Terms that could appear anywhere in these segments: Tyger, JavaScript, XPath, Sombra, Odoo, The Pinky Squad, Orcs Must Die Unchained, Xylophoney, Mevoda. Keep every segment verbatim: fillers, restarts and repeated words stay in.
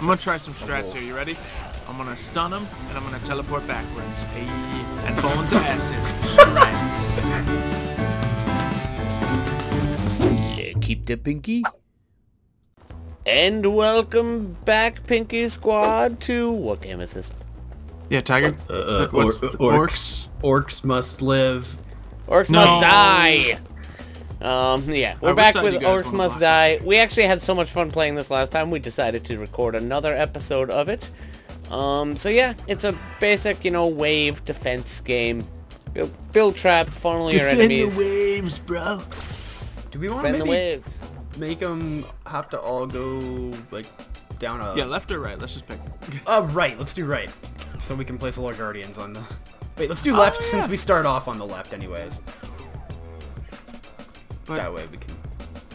I'm gonna try some strats here, you ready? I'm gonna stun him, and I'm gonna teleport backwards. Hey, and fall into acid. Strats. Keep the pinky. And welcome back, Pinky Squad, to... What game is this? Yeah, Tyger? Uh, uh, What's or, the, orcs. Orcs Must Live. Orcs no. Must Die! Um, yeah, we're right, back with Orcs Must Die. We actually had so much fun playing this last time, we decided to record another episode of it. Um, so yeah, it's a basic, you know, wave defense game. Build, build traps, funnel your enemies. Defend the waves, bro. Do we want to maybe the waves. make them have to all go, like, down a... Yeah, left or right? Let's just pick. Uh, right. Let's do right. So we can place all our guardians on the... Wait, let's do left oh, yeah. since we start off on the left anyways. But that way we can...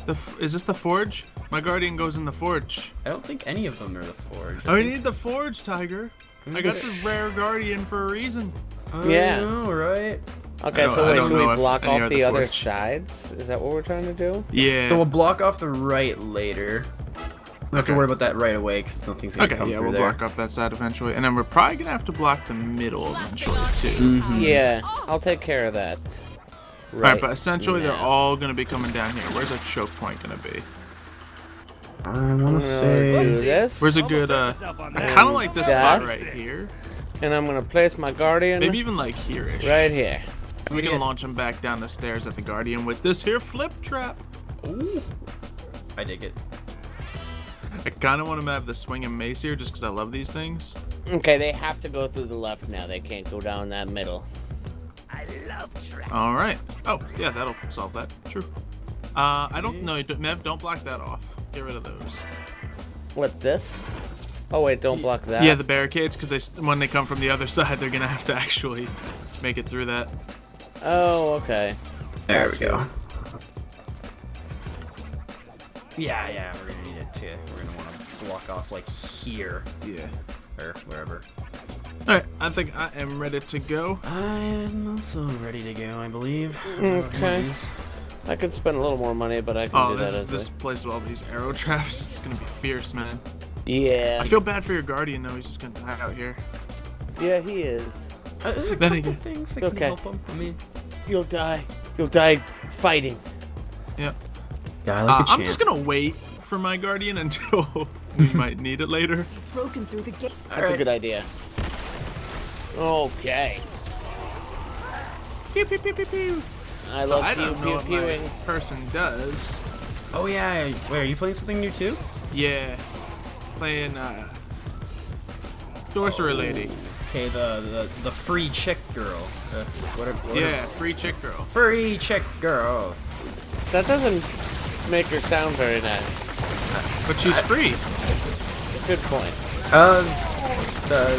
The f is this the forge? My guardian goes in the forge. I don't think any of them are the forge. I, I think... need the forge, Tyger. I got this rare guardian for a reason. I yeah. Know, right? Okay, so wait, should we block off the other sides? Is that what we're trying to do? Yeah. So we'll block off the right later. We have to worry about that right away because nothing's going to come through there. Okay, yeah, we'll block off that side eventually. And then we're probably going to have to block the middle eventually, too. Mm-hmm. Yeah, I'll take care of that. Right, Alright, but essentially now. they're all going to be coming down here. Where's our choke point going to be? I want to say this. Where's a good, uh... I kind of like this that. spot right here. And I'm going to place my guardian... Maybe even, like, here-ish. Right here. We can launch him back down the stairs at the guardian with this here flip trap. Ooh. I dig it. I kind of want him to have the swing and mace here just because I love these things. Okay, they have to go through the left now. They can't go down that middle. I love traps. All right. Oh, yeah, that'll solve that. True. Uh, I don't know. Mev, don't block that off. Get rid of those. What, this? Oh, wait, don't block that. Yeah, the barricades, because they, when they come from the other side, they're going to have to actually make it through that. Oh, okay. There we go. Yeah, yeah, we're gonna need it too. We're gonna want to block off like here. Yeah. Or wherever. All right, I think I am ready to go. I am also ready to go, I believe. Okay. I could spend a little more money, but I can oh, do this, that as this way. place with all these arrow traps. It's gonna be fierce, man. Yeah. I feel bad for your guardian though. He's just gonna die out here. Yeah, he is. Uh, there's a couple things that okay. can help him. I mean, you'll die. You'll die fighting. Yep. Die like uh, a champ. I'm just gonna wait for my guardian until we might need it later. Broken through the gates. That's right. a good idea. Okay. Pew pew pew pew pew. I love oh, I pew don't pew know pewing. What my person does. Oh yeah. Wait, are you playing something new too? Yeah. Playing uh, sorcerer oh. lady. Okay, the, the the free chick girl. The, whatever, whatever. Yeah, free chick girl. Free chick girl. That doesn't make her sound very nice. But she's I, free. Good point. Uh, the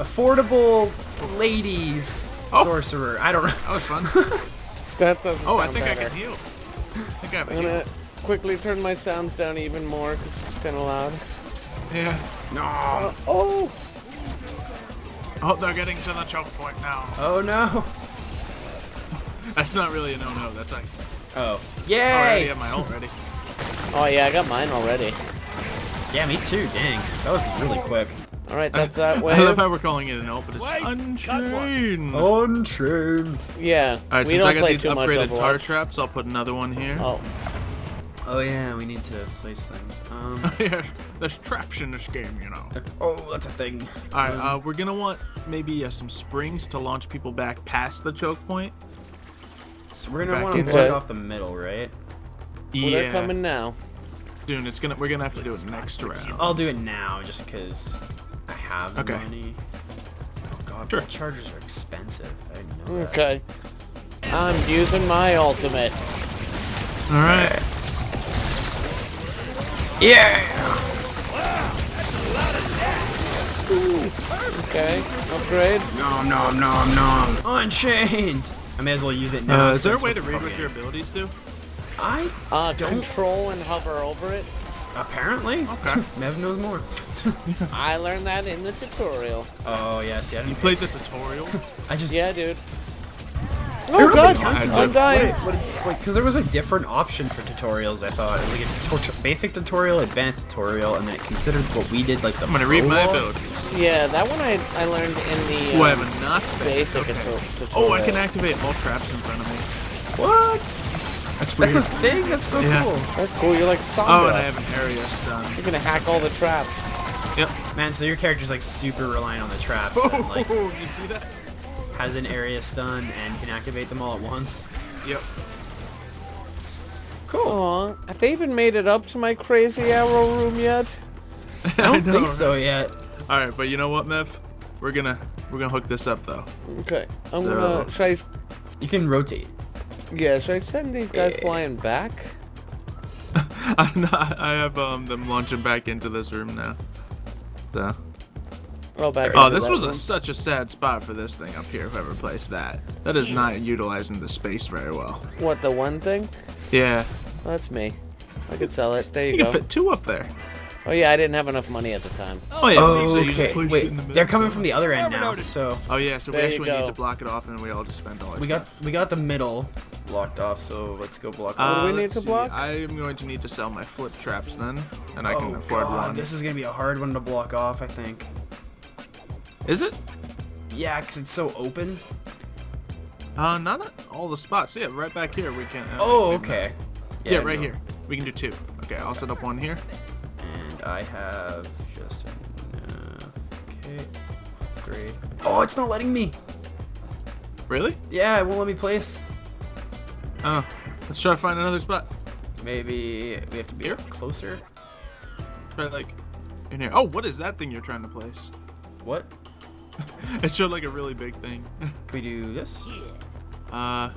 affordable ladies oh. sorcerer. I don't know. That was fun. that doesn't. Oh, sound I think better. I can heal. I think I have I'm gonna heal. quickly turn my sounds down even more because it's kind of loud. Yeah. No. Uh, oh. I hope they're getting to the choke point now. Oh no! That's not really a no-no. That's like, oh, yay! Oh, I already have my ult ready. Oh yeah, I got mine already. Yeah, me too. Dang, that was really quick. All right, that's that way. I love how we're calling it an ult, but it's Wait, unchained. Unchained. Yeah. All right, we since don't I got these upgraded tar traps, I'll put another one here. Oh. Oh yeah, we need to place things. Um, oh, yeah, there's traps in this game, you know. Oh, that's a thing. All right, um, uh, we're gonna want maybe uh, some springs to launch people back past the choke point. So we're gonna want to block off the middle, right? Yeah. Well, they're coming now. Dude, it's gonna. We're gonna have to do it next round. I'll do it now, just cause I have the okay. money. Oh god, sure. my chargers are expensive. I know okay. That. I'm using my ultimate. All right. Yeah! Wow, that's a lot of that. Ooh. Okay, upgrade. Nom nom nom nom. Unchained! I may as well use it now. Uh, is there a way to read what your abilities do? I uh, don't. Control and hover over it. Apparently. Okay. Mev knows more. I learned that in the tutorial. Oh, yes, yeah. See, I didn't you played the tutorial? I just. Yeah, dude. Oh god, I'm dying! Because like, there was a different option for tutorials, I thought. It was like a tutor basic tutorial, advanced tutorial, and then it considered what we did, like the I'm gonna read my abilities. Yeah, that one I, I learned in the um, oh, I have not basic okay. tutorial. Oh, I can activate all traps in front of me. What? That's weird. That's a thing? That's so yeah. cool. That's cool. You're like Sombra. Oh, and I have an area stun. You're gonna hack all the traps. Yep. Man, so your character's like super reliant on the traps. Oh, and, like, you see that? Has an area stun and can activate them all at once. Yep. Cool. Aww. Have they even made it up to my crazy arrow room yet? I don't I know, think so right? yet. Alright, but you know what, Mev? We're gonna we're gonna hook this up though. Okay. I'm so, gonna try. You can rotate. Yeah, should I send these guys hey. flying back? I'm not, I have um, them launching back into this room now. So. Oh, back oh this was a, such a sad spot for this thing up here, whoever placed that. That is not utilizing the space very well. What, the one thing? Yeah. Well, that's me. I could sell it. There you, you go. You can fit two up there. Oh yeah, I didn't have enough money at the time. Oh yeah. Oh, okay. Wait, the they're coming from the other end now. So. Oh yeah, so we there actually need to block it off, and we all just spend all our We stuff. got we got the middle blocked off, so let's go block. Uh, what do we need to see. block? I am going to need to sell my flip traps then, and oh, I can afford God, one. This is gonna be a hard one to block off, I think. Is it? Yeah, cause it's so open. Uh, not at all the spots. Yeah, right back here we can. Uh, oh, okay. Yeah, yeah right no. here. We can do two. Okay, I'll set up one here. I have just enough. Okay, upgrade. Oh, it's not letting me. Really? Yeah, it won't let me place. Oh, let's try to find another spot. Maybe we have to be here? closer. Try like in here. Oh, what is that thing you're trying to place? What? It showed like a really big thing. Can we do this? Yeah.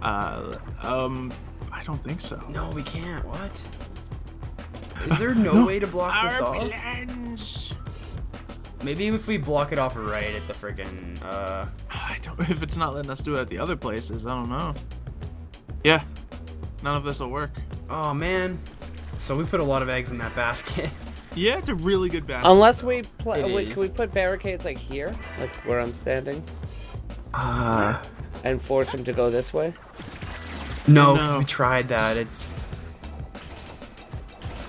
Uh. Uh. Um. I don't think so. No, we can't. What? Is there no, no way to block Our this off? Plans. Maybe if we block it off right at the freaking. Uh... I don't. If it's not letting us do it at the other places, I don't know. Yeah, none of this will work. Oh man. So we put a lot of eggs in that basket. Yeah, it's a really good basket. Unless we play. Can we put barricades like here, like where I'm standing? Ah. Uh, and force him to go this way. No, because no. we tried that. It's.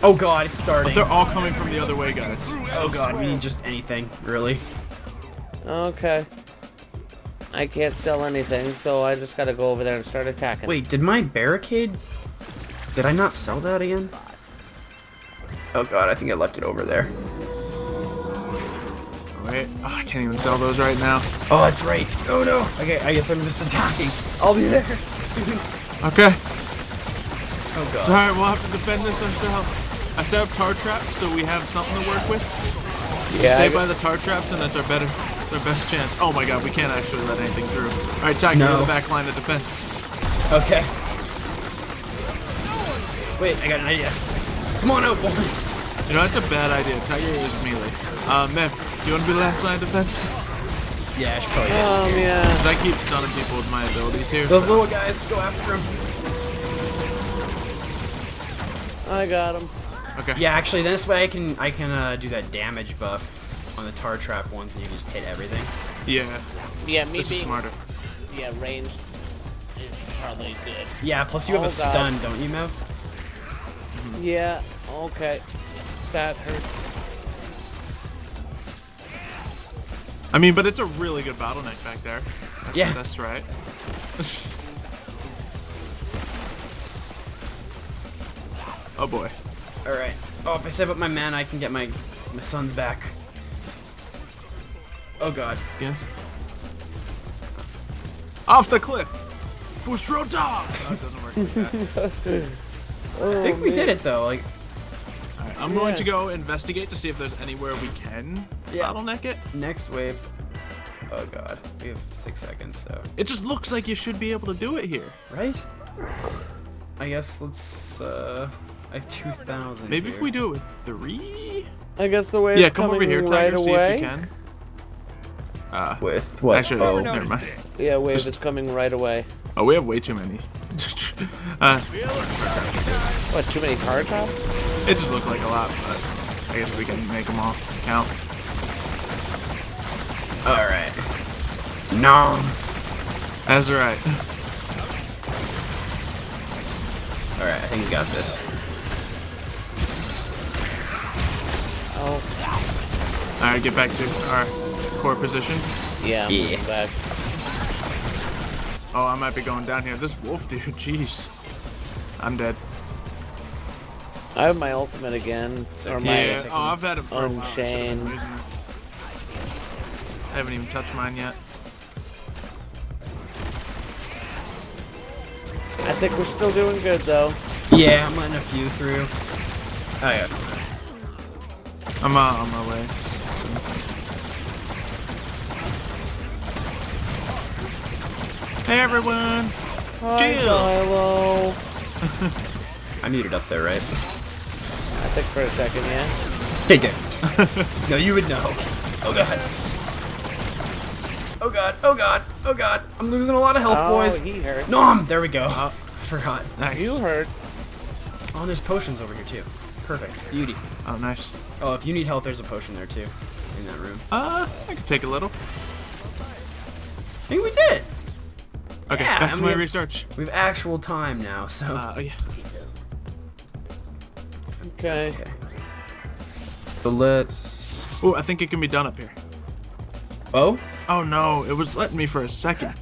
Oh god, it's starting. But they're all coming from the other way, guys. Oh god, we need just anything, really. Okay. I can't sell anything, so I just gotta go over there and start attacking. Wait, did my barricade... Did I not sell that again? Oh god, I think I left it over there. Wait, oh, I can't even sell those right now. Oh, that's right. Oh no. Okay, I guess I'm just attacking. I'll be there soon. Okay. Oh god. Sorry, we'll have to defend this ourselves. I set up tar traps, so we have something to work with. Yeah, stay by the tar traps, and that's our better, our best chance. Oh my god, we can't actually let anything through. All right, Tyger, no. to the back line of defense. Okay. Wait, I got an idea. Come on out, boys. You know, that's a bad idea. Tyger is melee. Uh, man, you want to be the last line of defense? Yeah, I should probably hit um, here. Yeah. Because I keep stunning people with my abilities here. Those so. little guys, go after them. I got him. Okay. Yeah, actually, this way I can I can uh, do that damage buff on the tar trap ones, and you just hit everything. Yeah. Yeah, me this being is smarter. Yeah, ranged is probably good. Yeah, plus you oh, have a God. stun, don't you, Mev? Mm-hmm. Yeah. Okay. That hurt. I mean, but it's a really good bottleneck back there. That's, yeah. That's right. Oh boy. Alright. Oh, if I save up my mana, I can get my my sons back. Oh god. Yeah. Off the cliff! Fushro dog! Oh, it doesn't work like that. oh, I think we man. did it though. Like, Alright, I'm yeah. going to go investigate to see if there's anywhere we can yeah. bottleneck it. Next wave. Oh god. We have six seconds, so. It just looks like you should be able to do it here. Right? I guess let's uh I have two thousand. Maybe here. if we do it with three. I guess the way. Yeah, come over here, right Tyger, away. See if you can. Uh, with what? Actually, oh, never mind. Yeah, wave Just... is coming right away. Oh, we have way too many. uh, what? Too many car traps? It just looked like a lot, but I guess we can make them all count. All right. No. That's right. Alright, I think we got this. Oh. Alright, get back to our core position. Yeah, yeah. Back. Oh, I might be going down here. This wolf dude, jeez. I'm dead. I have my ultimate again. It's or my yeah. Oh, I've had it for Unchained. A while. I haven't even touched mine yet. I think we're still doing good though. Yeah, I'm letting a few through. Oh yeah. I'm uh, on my way. Hey everyone! Hi, Xylo. I muted up there, right? I think for a second, yeah. Take it. No, you would know. Oh god. Oh god, oh god, oh god. I'm losing a lot of health, oh, boys. He hurt. Nom! There we go. Oh. I forgot. Nice. You hurt. Oh, and there's potions over here, too. Perfect. Beauty. Oh, nice. Oh, if you need help, there's a potion there, too. In that room. Uh, I could take a little. I think we did it. Okay, yeah, back to my have, research. We have actual time now, so. Uh, oh, yeah. Okay. okay. So let's. Oh, I think it can be done up here. Oh? Oh no, it was letting me for a second.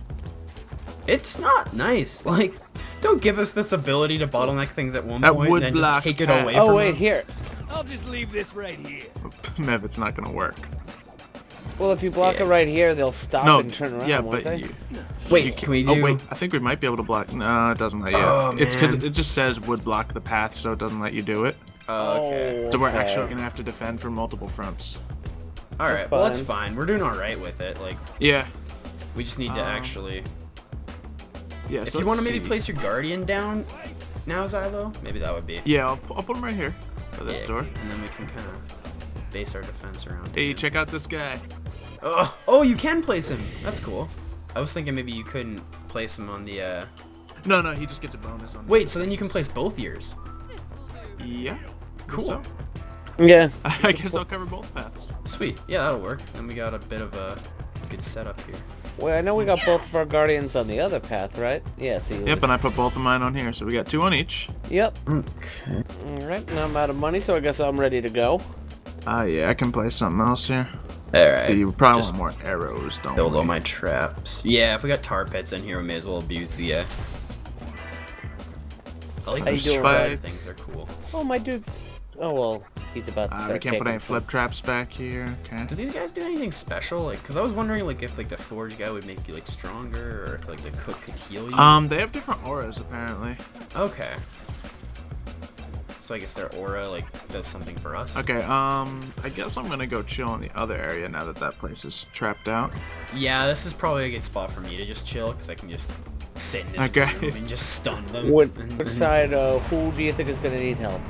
It's not nice. Like, don't give us this ability to bottleneck things at one that point and just take it away oh, from us. Oh wait, here. I'll just leave this right here. Mev, it's not gonna work. Well, if you block yeah. it right here, they'll stop no, and turn around, yeah, won't but they? You, wait, you can, can we do... Oh wait, I think we might be able to block... No, it doesn't let you. Oh, it's because it just says would block the path, so it doesn't let you do it. Uh, okay. So we're okay. actually gonna have to defend from multiple fronts. All right, that's well that's fine. We're doing all right with it. Like, yeah, we just need to um, actually. Yeah. If so you want to maybe see. place your guardian down now, Xylo, maybe that would be. Yeah, I'll, I'll put him right here by this yeah, door, and then we can kind of base our defense around. Hey, him. check out this guy. Oh, oh, you can place him. That's cool. I was thinking maybe you couldn't place him on the. Uh... No, no, he just gets a bonus on. Wait, so then you can place both yours. Yeah. Cool. So. Yeah. I guess I'll cover both paths. Sweet. Yeah, that'll work. And we got a bit of a good setup here. Well, I know we got both of our guardians on the other path, right? Yeah, see. So yep, and I put both of mine on here, so we got two on each. Yep. Okay. Alright, now I'm out of money, so I guess I'm ready to go. Ah, uh, yeah, I can play something else here. Alright. You probably Just want more arrows, don't build you? Build all my traps. Yeah, if we got tar pits in here, we may as well abuse the... Uh... I like those spider things, they're cool. Oh, my dude's... Oh, well... He's about to start uh, we can't put any flip traps back here. Okay. Do these guys do anything special? Like, cause I was wondering, like, if like the forge guy would make you like stronger, or if like the cook could heal you. Um, they have different auras apparently. Okay. So I guess their aura like does something for us. Okay. Um, I guess I'm gonna go chill in the other area now that that place is trapped out. Yeah, this is probably a good spot for me to just chill, cause I can just sit in this okay. room and just stun them. What side? Uh, who do you think is gonna need help?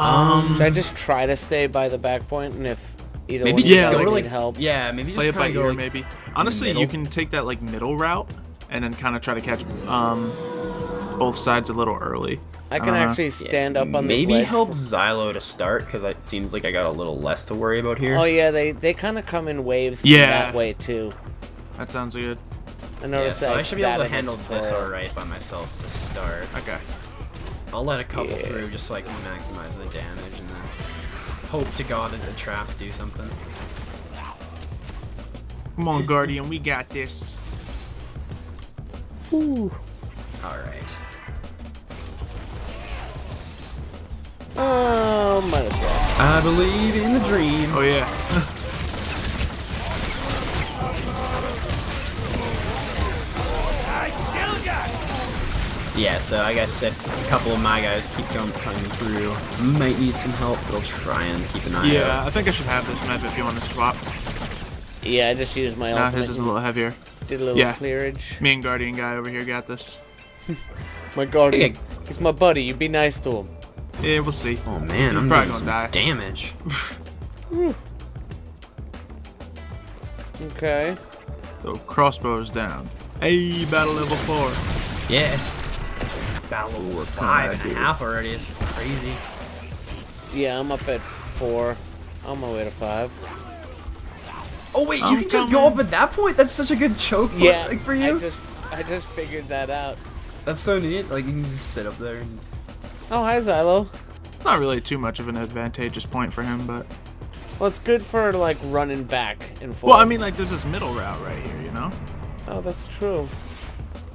Um, Should I just try to stay by the back point, and if either maybe one just yeah, go to like, need help, yeah, maybe just play it by ear, like, maybe. Honestly, you can take that like middle route, and then kind of try to catch um both sides a little early. I can uh, actually stand yeah, up on maybe this ledge. Help Xylo to start, because it seems like I got a little less to worry about here. Oh yeah, they they kind of come in waves yeah. that way too. That sounds good. I noticed yeah, so that I should be able to handle this all right by myself to start. Okay. I'll let a couple yeah. through just so I can maximize the damage and then hope to god that the traps do something. Come on, Guardian, we got this. Ooh. Alright. Oh, might as well. I believe in the dream. Oh, yeah. Yeah, so I guess if a couple of my guys keep going coming through, might need some help, but I'll try and keep an eye yeah, out. Yeah, I think I should have this map if you want to swap. Yeah, I just used my nah, ultimate. His is a little heavier. Did a little yeah. clearage. Me and Guardian guy over here got this. My Guardian, hey. He's my buddy, you be nice to him. Yeah, we'll see. Oh man, He's I'm probably doing gonna some die. damage. Okay. So crossbow's down. Hey, battle level four. Yeah. Battle War five and a half already. This is crazy. Yeah, I'm up at four. I'm on my way to five. Oh wait, you I'm can coming. just go up at that point. That's such a good choke. Yeah, like for you. I just I just figured that out. That's so neat. Like, you can just sit up there. And... Oh, hi, Xylo. Not really too much of an advantageous point for him, but... Well, it's good for, like, running back and forth. Well, I mean, like, there's this middle route right here, you know? Oh, that's true.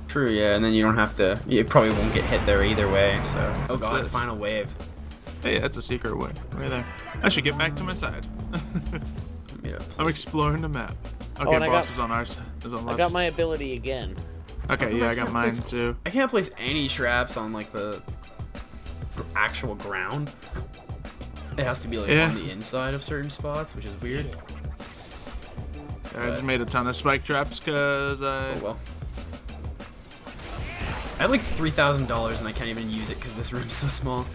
True, yeah, and then you don't have to... You probably won't get hit there either way, so... Oh, god, final wave. Hey, that's a secret way. Right there. I should get back to my side. Yeah, I'm exploring the map. Okay, oh, boss got, is on ours. Is on I got my ability again. Okay, oh, yeah, I, I got mine, place, too. I can't place any traps on, like, the... actual ground. It has to be like yeah. on the inside of certain spots, which is weird. Yeah, I just made a ton of spike traps because I... Oh well. I have like three thousand dollars and I can't even use it because this room's so small.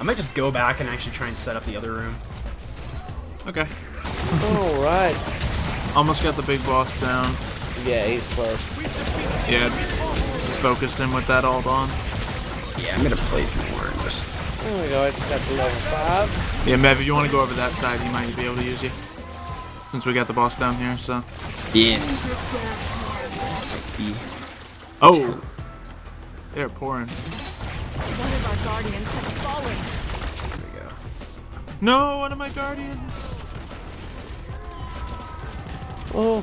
I might just go back and actually try and set up the other room. Okay. Alright. Almost got the big boss down. Yeah, he's close. Yeah, focused him with that ult on. Yeah, I'm gonna place more and just... There we go, I just got to level five. Yeah, Mev, if you want to go over that side, he might be able to use you. Since we got the boss down here, so... Yeah. Oh! They're pouring. One of our guardians has fallen. There we go. No, one of my guardians! Oh,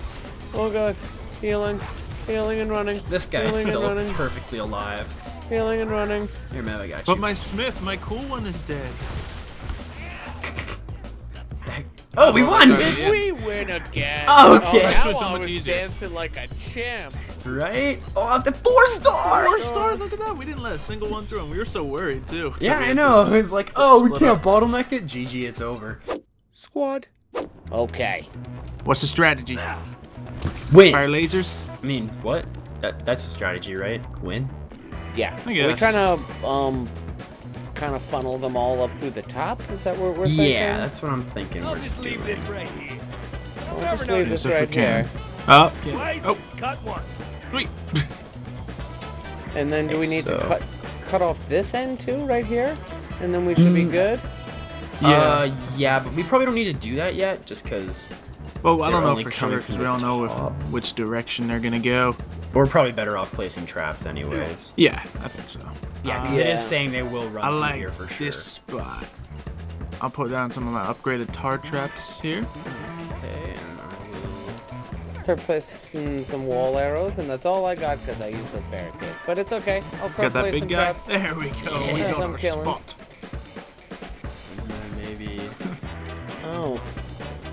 oh god. Healing, healing and running. This guy's still perfectly alive. Healing and running. Here, man, I got you. But my Smith, my cool one, is dead. Oh, we won! Did we win again? Okay. Oh, now I was dancing like a champ. Right? Oh, the four stars! Four stars, look at that. We didn't let a single one through, and we were so worried, too. Yeah, I know. It's like, oh, we can't bottleneck it. G G, it's over. Squad. Okay. What's the strategy? Win. Fire lasers? I mean, what? That, that's the strategy, right? Win? Yeah, we're trying to um, kind of funnel them all up through the top. Is that what we're thinking? Yeah, that's what I'm thinking. I'll just leave this right here. I'll just leave this right here. Oh, oh, cut one. Sweet. And then do we need to cut cut off this end too, right here? And then we should be good. Yeah, uh, yeah, but we probably don't need to do that yet, just because. Well, I don't know for sure because we don't know if, which direction they're gonna go. We're probably better off placing traps anyways. Yeah, I think so. Yeah, because uh, it yeah. is saying they will run I like here for sure. This spot. I'll put down some of my upgraded tar traps here. Okay, and I will start placing some wall arrows, and that's all I got because I use those barricades. But it's okay. I'll start got that placing big guy. Traps. There we go. Yeah, we got I'm our killing. Spot. And then maybe. Oh,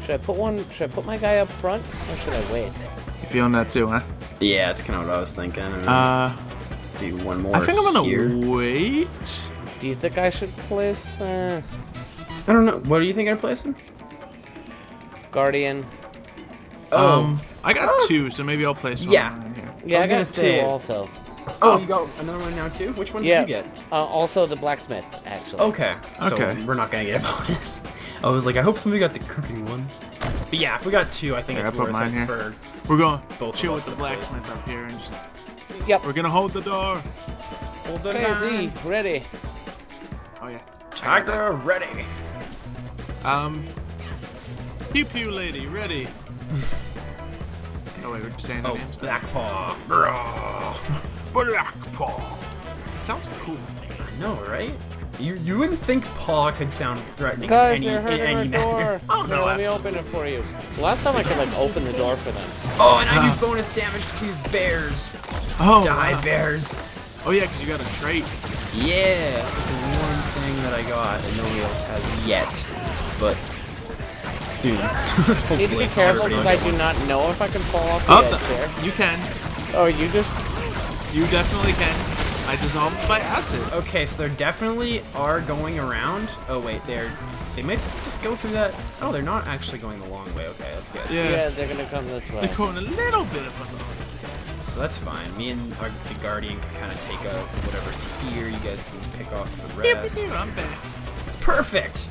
should I put one? Should I put my guy up front, or should I wait? You feeling that too, huh? Yeah, that's kind of what I was thinking. Uh, do one more. I think I'm gonna here. wait. Do you think I should place? Uh, I don't know. What do you think I place him? Guardian. Oh, um, I got oh. two, so maybe I'll place one. Yeah, right here. yeah, I, I got two say, also. Oh, you got another one now too. Which one yeah. did you get? Uh, also the blacksmith, actually. Okay. Okay. So we're not gonna get a bonus. I was like, I hope somebody got the cooking one. But yeah, if we got two, I think okay, it's I worth it here. for. We're going to chill with the blacksmith up here and just. Yep. We're gonna hold the door. Hold the door. Crazy, ready. Oh yeah. Tyger ready. Um. Pew pew lady ready. Oh wait, we're just saying the names. Oh, Blackpaw. Blackpaw. It sounds cool. I know, right? You you wouldn't think paw could sound threatening. Guys, any, they're hurting any our matter. door. Oh, no, no, let me open it for you. Last time I could like open the door for them. Oh, and uh, I do bonus damage to these bears. Oh, die wow. bears. Oh yeah, because you got a trait. Yeah, that's like the one thing that I got and nobody else has yet. But dude, you need to be careful because I do not know if I can fall off the oh, edge there. You can. Oh, you just. You definitely can. I dissolved by acid. Okay, so they definitely are going around. Oh wait, they're they might just go through that. Oh, they're not actually going the long way. Okay, that's good. Yeah, yeah they're gonna come this way. They're going a little bit of a long way. So that's fine. Me and our, the guardian can kind of take off whatever's here. You guys can pick off the rest. Here, I'm back. It's perfect.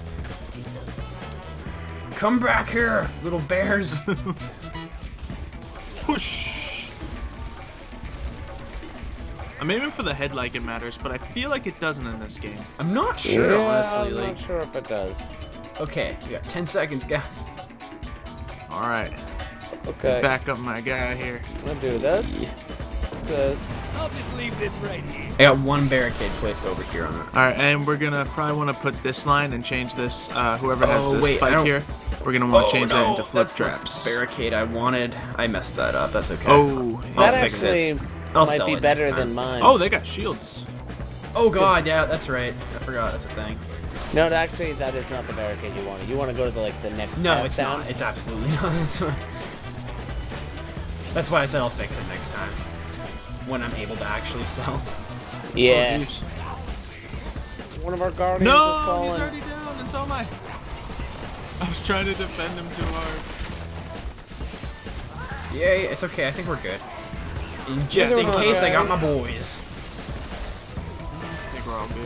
Come back here, little bears. Whoosh. I'm aiming for the head like it matters, but I feel like it doesn't in this game. I'm not sure, yeah, honestly. I'm like... not sure if it does. Okay, we got ten seconds, guys. All right. Okay. Back up my guy here. I'm gonna do this. Yeah. This. I'll just leave this right here. I got one barricade placed over here on it. Alright, and we're gonna probably want to put this line and change this, uh, whoever has oh, this wait, spike here, we're gonna want to oh, change no. that into flip That's traps. The barricade I wanted. I messed that up. That's okay. Oh, I'll that fix actually it. I'll might be better than mine. Oh, they got shields. Oh god, yeah, that's right. I forgot that's a thing. No, actually, that is not the barricade you wanted. You want to go to the, like the next. No, it's down. Not. It's absolutely not. That's why I said I'll fix it next time when I'm able to actually sell. Yeah. Oh, one of our guardians no, is falling. No, he's already down, and so am I. I was trying to defend him too hard. Yay, it's okay. I think we're good. And just in case, I got my boys. I think we're all good.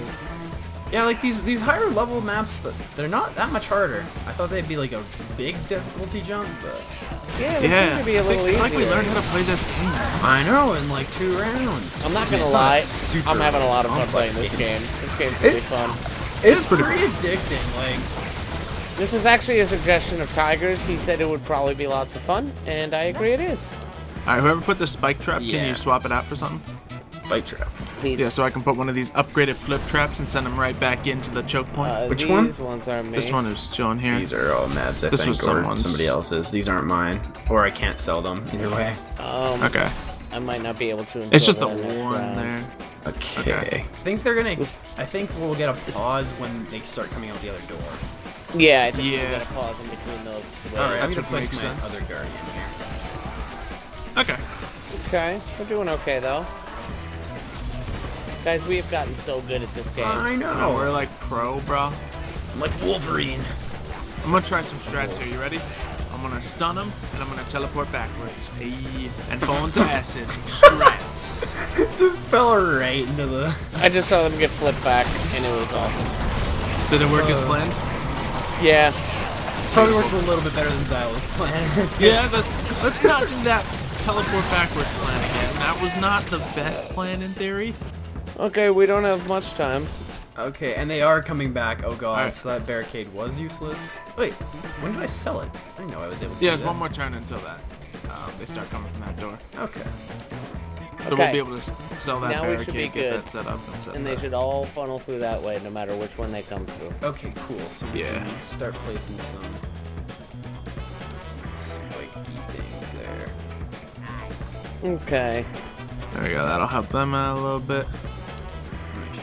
Yeah, like these these higher level maps, they're not that much harder. I thought they'd be like a big difficulty jump, but yeah, it yeah. seems to be a little easier. It's like we learned how to play this game. I know, in like two rounds. I'm not gonna lie, I'm having a lot of fun playing this game. This game's really fun. It's pretty addicting. Like this was actually a suggestion of Tyger's. He said it would probably be lots of fun, and I agree it is. All right, whoever put the spike trap, yeah. can you swap it out for something? Spike trap. Please. Yeah, so I can put one of these upgraded flip traps and send them right back into the choke point. Uh, Which these one? These ones are me. This one is chilling here. These are all Mavs, I this think, was or somebody else's. These aren't mine, or I can't sell them, either way. Um, okay. I might not be able to. It's just the one there. Okay. okay. I think they're gonna, I think we'll get a pause when they start coming out the other door. Yeah, I think yeah. we'll get a pause in between those. All right, I'm gonna place my sense. other guardian here. Okay. Okay. We're doing okay, though. Guys, we have gotten so good at this game. I know. We're like pro, bro. I'm like Wolverine. I'm going to try some strats here. You ready? I'm going to stun him, and I'm going to teleport backwards. Hey, and fall into acid. Strats. Just fell right into the... I just saw them get flipped back, and it was awesome. Did it work uh, as planned? Yeah. Probably worked a little bit better than Xylo's plan. That's good. Yeah, that's, let's not do that. Teleport backwards plan again. That was not the best plan in theory. Okay, we don't have much time. Okay, and they are coming back. Oh god, right. So that barricade was useless. Wait, when did I sell it? I didn't know I was able to. Yeah, there's one more turn until that. Um, they start coming from that door. Okay. So okay. we'll be able to sell that now barricade, we should be get good. that set up. And, set and they up. should all funnel through that way, no matter which one they come through. Okay, cool. So we yeah. can start placing some spiky things there. Okay. There we go. That'll help them out a little bit.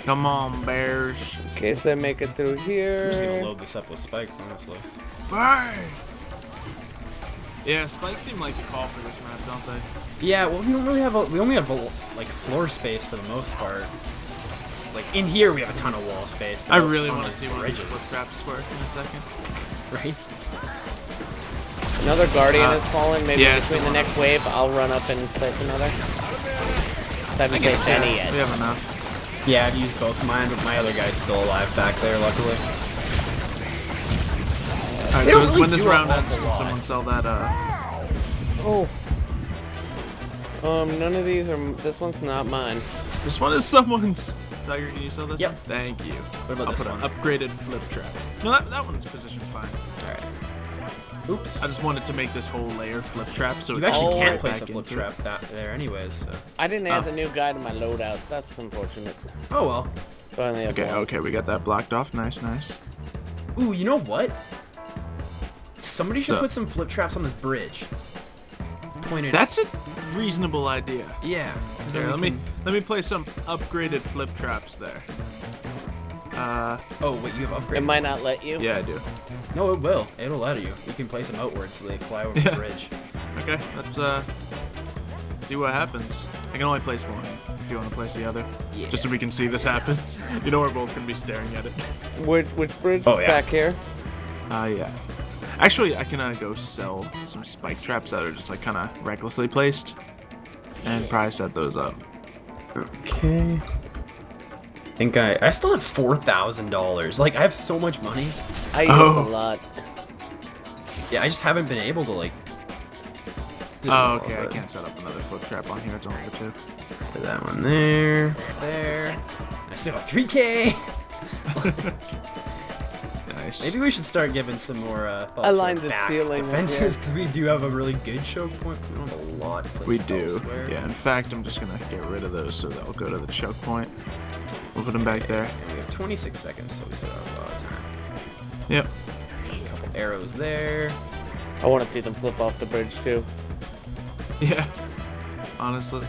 Come on, bears. In case they make it through here. I'm just gonna load this up with spikes, honestly. Burn! Yeah, spikes seem like the call for this map, don't they? Yeah. Well, we don't really have a. We only have a, like floor space for the most part. Like in here, we have a ton of wall space. I really want to see where these flip traps work in a second. Right. Another guardian uh, is falling. Maybe yeah, between the next wave, I'll run up and place another. I haven't placed any yet. We have enough. Yeah, I've used both mine, but my other guy's still alive back there, luckily. Uh, Alright, so really when this round ends, can someone sell that? Uh... Oh. Um, none of these are. This one's not mine. This one is someone's. Tiger, can you sell this? Yep. One? Thank you. What about I'll this put one? An upgraded flip trap. No, that that one's position's fine. Alright. Oops. I just wanted to make this whole layer flip trap, so you it's actually can't place a flip trap that there, anyways. So. I didn't add oh. the new guy to my loadout. That's unfortunate. Oh well. Finally. Okay, one. okay, we got that blocked off. Nice, nice. Ooh, you know what? Somebody should so. put some flip traps on this bridge. Pointed. That's a reasonable idea. Yeah. There, let can... me let me play some upgraded flip traps there. Uh, oh, wait, you have upgraded. It might not let you? Yeah, I do. No, it will. It'll let you. You can place them outward so they fly over yeah. the bridge. Okay, let's uh, see what happens. I can only place one if you want to place the other. Yeah. Just so we can see this happen. You know we're both going to be staring at it. Which, which bridge? Oh, yeah. Back here? Uh, yeah. Actually, I can uh, go sell some spike traps that are just like kind of recklessly placed. And probably set those up. Okay. I think I I still have four thousand dollars. Like I have so much money. I use oh. a lot. Yeah, I just haven't been able to like. Oh okay, I can't set up another flip trap on here. It's only for two. Put that one there. There. there. I still have three K. yeah, I nice. Maybe we should start giving some more uh, thought align to the ceiling defenses, because we do have a really good choke point. We don't have a lot of places. We do. Elsewhere. Yeah. In fact, I'm just gonna get rid of those so they'll go to the choke point. We'll put them back there. And we have twenty-six seconds, so we still have a lot of time. Yep. A couple arrows there. I want to see them flip off the bridge too. Yeah. Honestly.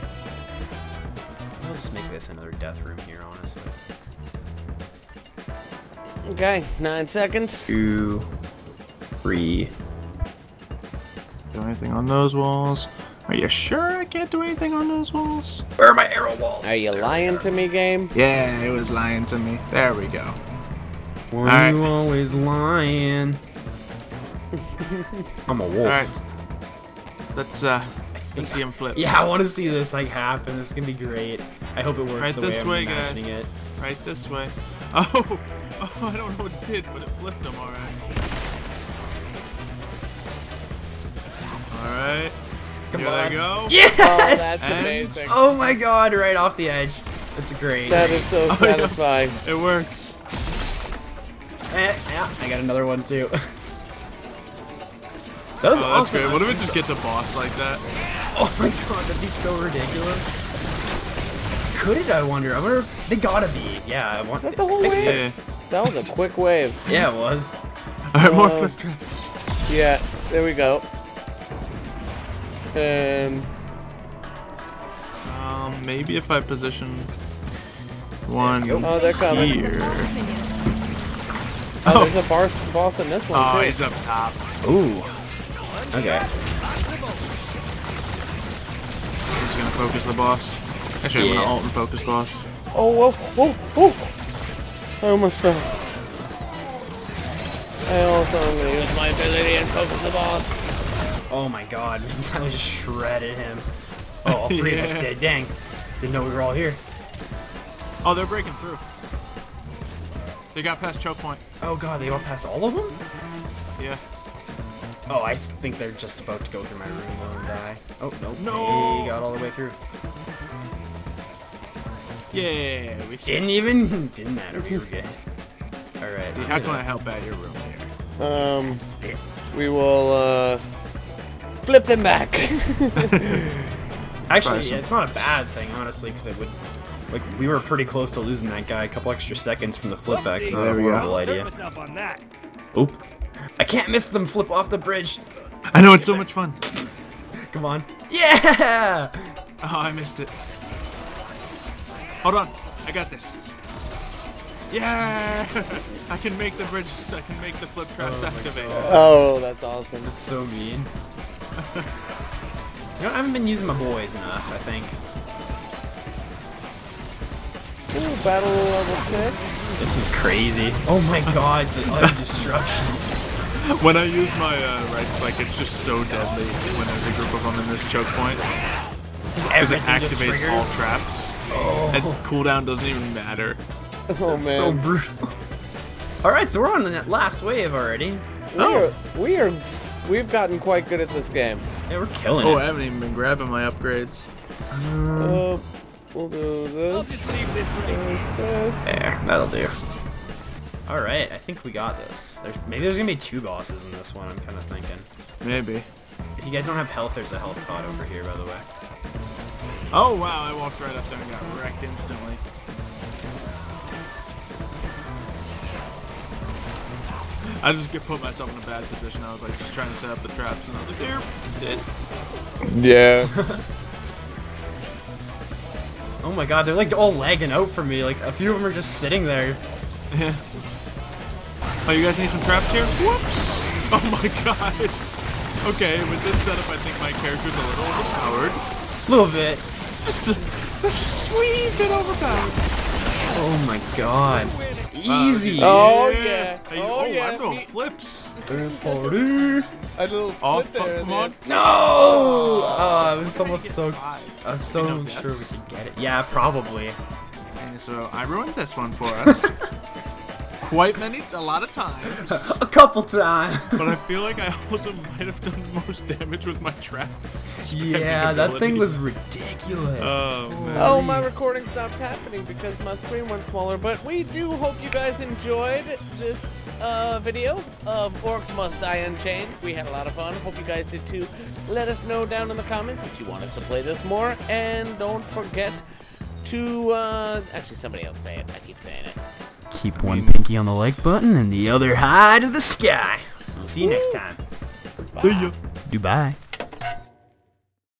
I'll just make this another death room here, honestly. Okay, nine seconds. Two, three. Do anything on those walls? Are you sure I can't do anything on those walls? Where are my arrow walls? Are you there lying to me, game? Yeah, it was lying to me. There we go. Were right. You always lying? I'm a wolf. All right. Let's uh, let's see him flip. Yeah, I want to see this like happen. This is gonna be great. I hope it works right the this way, way I'm imagining guys. it. Right this way. Oh. Oh, I don't know what it did, but it flipped them, alright. Alright. Come Here on. I go. Yes! Oh, that's and amazing. Oh my god, right off the edge. That's great. That is so oh satisfying. It works. Eh, yeah, I got another one too. That was oh, awesome. That's great. What if it just gets a boss like that? Oh my god, that'd be so ridiculous. Could it, I wonder? I wonder if they gotta be. Yeah, I want. Is that the whole wave? Yeah. That was a quick wave. Yeah, it was. Alright, more flip traps. Yeah, there we go. And um, maybe if I position one there oh, they're coming. here. Oh, oh, there's a boss, boss in this one. Oh, too. He's up top. Ooh. Okay. I'm just gonna focus the boss. Actually, yeah. I'm gonna alt and focus, boss. Oh, whoa, whoa, whoa! I almost fell. I also am gonna use my ability and focus the boss. Oh my god, man, I just shredded him. Oh, all three yeah. of us did, dang. Didn't know we were all here. Oh, they're breaking through. They got past choke point. Oh god, they got past all of them? Yeah. Oh, I think they're just about to go through my room and die. Oh, nope. No! They got all the way through. Yeah, we didn't even didn't matter. We were good. All right. Dude, how can I help out your room here? Um, this. We will uh, flip them back. Actually, yeah, it's not a bad thing, honestly, because it would. Like, we were pretty close to losing that guy. A couple extra seconds from the flip back. So that's a horrible idea. Oop! I can't miss them. Flip off the bridge. I know it's so much fun. Come on. Yeah. Oh, I missed it. Hold on, I got this. Yeah! I can make the bridges, I can make the flip traps oh activate. Oh, that's awesome. That's so mean. You know, I haven't been using my boys enough, I think. Ooh, battle level six. This is crazy. Oh my god, the utter destruction. When I use my uh, right click, it's just so deadly when there's a group of them in this choke point. Because it activates all traps. Oh. And cooldown doesn't even matter. Oh That's man. So brutal. Alright, so we're on that last wave already. We oh. are, we are, we've gotten quite good at this game. Yeah, we're killing oh, it. Oh, I haven't even been grabbing my upgrades. Uh, we'll do this. I'll just leave this one. This, this. There, that'll do. Alright, I think we got this. There's, maybe there's gonna be two bosses in this one, I'm kind of thinking. Maybe. If you guys don't have health, there's a health pod over here, by the way. Oh wow, I walked right up there and got wrecked instantly. I just put myself in a bad position. I was like just trying to set up the traps and I was like, here, dead. Yeah. Oh my god, they're like all lagging out for me. Like a few of them are just sitting there. Yeah. Oh, you guys need some traps here? Whoops! Oh my god. Okay, with this setup I think my character's a little overpowered. A little bit. Just a, just a sweet bit overpowered. Oh my god. Easy. Oh yeah. Oh, yeah. oh, oh yeah. I'm doing flips. There's party. I did a little split oh, there. Come on. No. Oh, I was almost so. Five. I was so I sure we could get it. Yeah, probably. And so I ruined this one for us. quite many, a lot of times. A couple times. But I feel like I also might have done the most damage with my trap. Yeah, that thing was ridiculous. Oh, man. Oh, my recording stopped happening because my screen went smaller. But we do hope you guys enjoyed this uh, video of Orcs Must Die Unchained. We had a lot of fun. Hope you guys did too. Let us know down in the comments if you want us to play this more. And don't forget to, uh, actually somebody else say it. I keep saying it. Keep one pinky on the like button and the other high to the sky. We'll see you Woo. next time. Bye. See ya. Goodbye.